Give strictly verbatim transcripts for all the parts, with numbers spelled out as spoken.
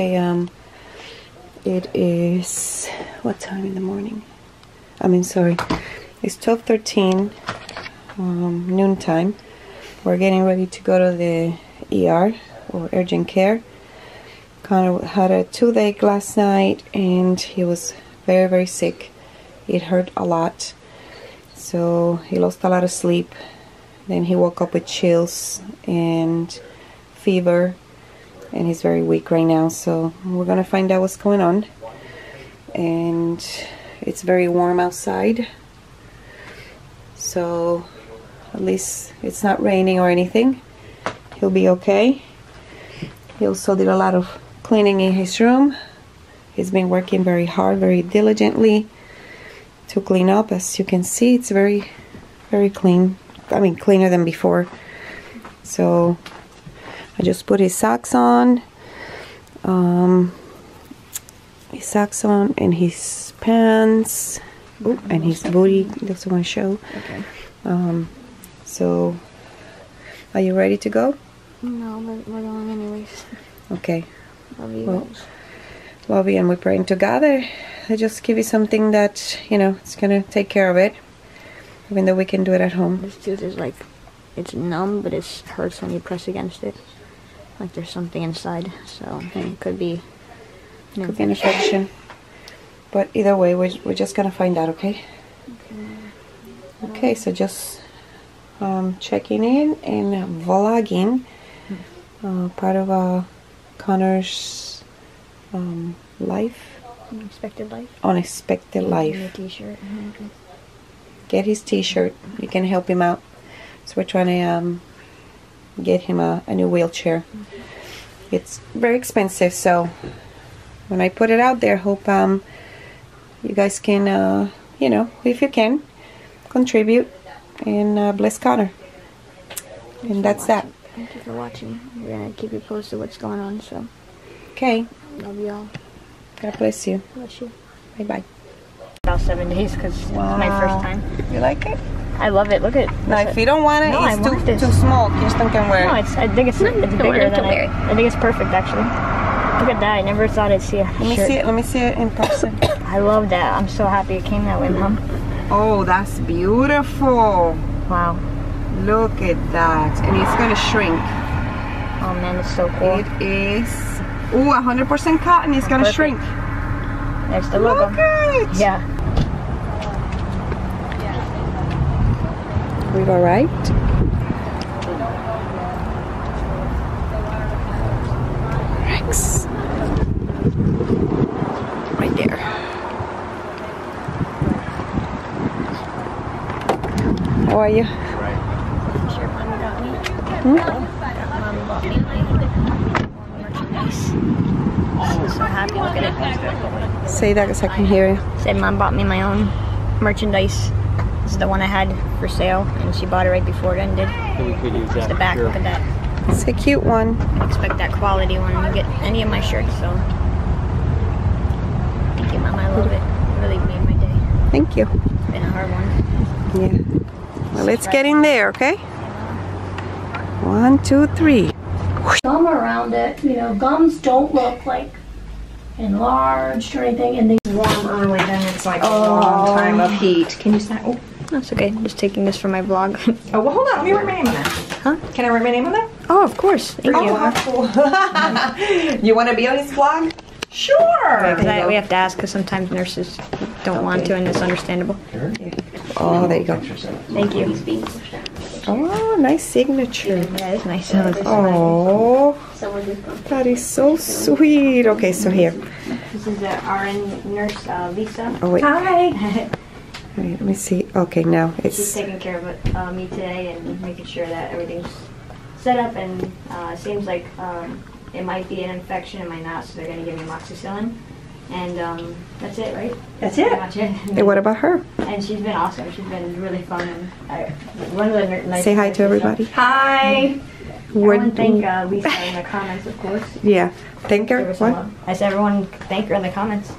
a m It is, what time in the morning? I mean, sorry, it's twelve thirteen, um, noon time. We're getting ready to go to the E R, or urgent care. Connor had a toothache last night, and he was very, very sick. It hurt a lot, so he lost a lot of sleep. Then he woke up with chills and fever, and he's very weak right now, so we're gonna find out what's going on. And it's very warm outside, so at least it's not raining or anything. He'll be okay. He also did a lot of cleaning in his room. He's been working very hard, very diligently to clean up. As you can see, it's very, very clean. I mean, cleaner than before. So I just put his socks on, um, his socks on, and his pants, Ooh, and his booty. That's what I want to show. Okay. Um, so, are you ready to go? No, but we're going anyways. Okay. Love you. Well, love you, and we're praying together. I just give you something that, you know, it's gonna take care of it, even though we can do it at home. This tooth is like, it's numb, but it hurts when you press against it. Like there's something inside, so it could be, you know, could be an infection. But either way, we're, we're just gonna find out, okay? Okay. Okay, so just um, checking in and vlogging, uh, part of uh, Connor's um, life. Unexpected life. Unexpected life. T-shirt. Mm-hmm. Get his T-shirt. You can help him out. So we're trying to um, get him a, a new wheelchair. Mm-hmm. It's very expensive, so when I put it out there, hope um, you guys can, uh, you know, if you can, contribute and uh, bless Connor. Thanks, and that's that. Thank you for watching. We're going to keep you posted what's going on. So, okay. Love you all. God bless you. Bless you. Bye-bye. About seven days because wow. It's my first time. You like it? I love it. Look at it. Now, if you don't want it, no, it's too, too small. Kirsten can wear it. No, it's, I think it's, it's bigger than it. I, I think it's perfect, actually. Look at that. I never thought I'd see a Let me shirt. see it. Let me see it in person. I love that. I'm so happy it came that way, Mom. Oh, that's beautiful. Wow. Look at that. And it's going to shrink. Oh, man. It's so cool. It is. Ooh, one hundred percent cotton. It's going to shrink. There's the logo. Look at it. Yeah. We're all right. Rex. Right there. How are you? Right. Hmm? I'm so happy. Look at it. Say that because I can hear you. Said Mom bought me my own merchandise. It's the one I had for sale, and she bought it right before it ended. It's the back, look at that. It's a cute one. I expect that quality one to get any of my shirts, so. Thank you, Mom, I love it. It really made my day. Thank you. It's been a hard one. Yeah. Well, let's get in there, okay? One, two, three. Gum around it, you know, gums don't look like enlarged or anything, and they warm early, then it's like oh, a long time of heat. Can you snap? Oh. That's okay. I'm just taking this for my vlog. Oh, well, hold on. Let me write my name on that. Huh? Can I write my name on that? Oh, of course. Thank oh, you. How cool. You want to be on his vlog? Sure. Okay, I, we have to ask because sometimes nurses don't okay. want to, and it's understandable. Sure. Yeah. Oh, there you go. Thank you. Oh, nice signature. Yeah, it's nice. Oh, that is so sweet. Okay, so here. This is the R N nurse, uh, Lisa. Oh, wait. Hi. Right, let me see. Okay, now it's. She's taking care of uh, me today and making sure that everything's set up. And uh, it seems like um, it might be an infection, it might not. So they're going to give me amoxicillin, and um, that's it, right? That's, that's it. it. And what about her? And she's been awesome. She's been really fun. And I, one of the nice say hi to everybody. Stuff. Hi. Everyone thank uh, Lisa in the comments, of course. Yeah, thank her. her what? Love. I said everyone thank her in the comments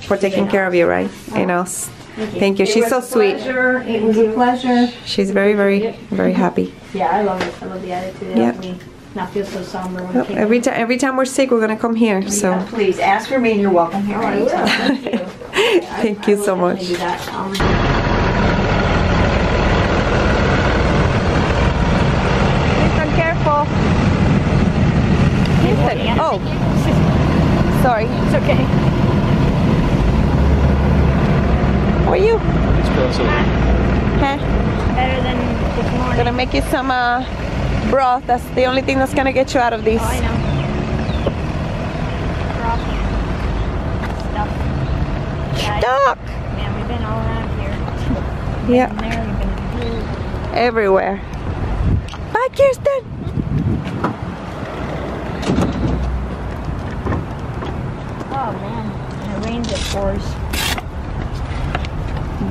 for taking care of you, right? Oh. And us. Thank you. Thank you. She's so sweet. It was a pleasure. She's very, very, very happy. Yeah, I love it. I love the attitude. Yeah. not feel so somber when nope. every time every time we're sick we're going to come here. Yeah, so please ask for me and you're welcome here. Right. Thank you. Yeah, thank I, you I so much. Listen, careful. Listen. Oh, sorry. It's okay. How are you? It's possible. Huh? Better than this morning. Gonna make you some uh, broth. That's the only thing that's gonna get you out of this. Oh, I know. Broth. Stuff. Yeah, stuck. Yeah, we've been all around here. We've yeah. Been there, we've been everywhere. Bye, Kirsten. Oh man, it rains at fours.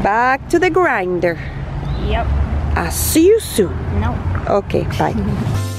Back to the grinder. Yep. I'll see you soon. No. Okay, bye.